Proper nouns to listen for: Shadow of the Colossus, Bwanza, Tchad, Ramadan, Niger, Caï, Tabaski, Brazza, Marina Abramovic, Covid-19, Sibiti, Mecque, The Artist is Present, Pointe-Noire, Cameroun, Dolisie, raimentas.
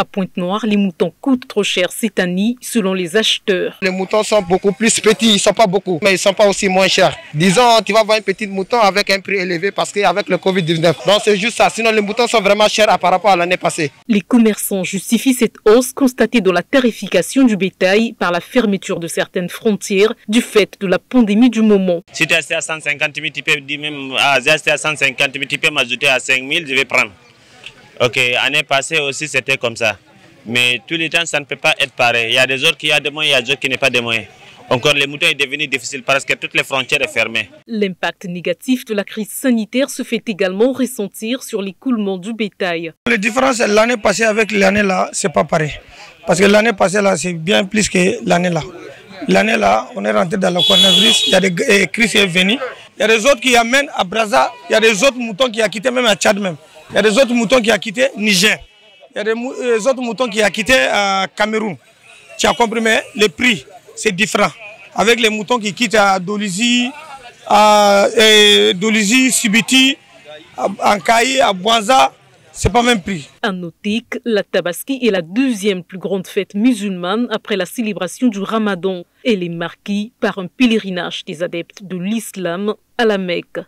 À Pointe-Noire, les moutons coûtent trop cher cette année, selon les acheteurs. Les moutons sont beaucoup plus petits, ils ne sont pas beaucoup, mais ils ne sont pas aussi moins chers. Disons, tu vas voir un petit mouton avec un prix élevé parce qu'avec le Covid-19. Donc c'est juste ça, sinon les moutons sont vraiment chers par rapport à l'année passée. Les commerçants justifient cette hausse constatée dans la tarification du bétail par la fermeture de certaines frontières du fait de la pandémie du moment. Si tu as acheté à 150 000, tu peux dire même à 150 000, tu peux m'ajouter à 5 000, je vais prendre. Ok, l'année passée aussi c'était comme ça. Mais tous les temps ça ne peut pas être pareil. Il y a des autres qui ont des moyens, il y a des autres qui n'ont pas de moyens. Encore les moutons est devenu difficile parce que toutes les frontières sont fermées. L'impact négatif de la crise sanitaire se fait également ressentir sur l'écoulement du bétail. La différence l'année passée avec l'année là, c'est pas pareil. Parce que l'année passée là, c'est bien plus que l'année là. L'année là, on est rentré dans le coronavirus, il y a des crises qui sont venues. Il y a des autres qui amènent à Brazza, il y a des autres moutons qui ont quitté même à Tchad même. Il y a des autres moutons qui ont quitté Niger. Il y a des autres moutons qui ont quitté Cameroun. Tu as compris, mais les prix, c'est différent. Avec les moutons qui quittent à Dolisie, Sibiti, en Caï, à Bwanza, c'est pas même prix. À noter que la Tabaski est la deuxième plus grande fête musulmane après la célébration du Ramadan. Elle est marquée par un pèlerinage des adeptes de l'islam à la Mecque.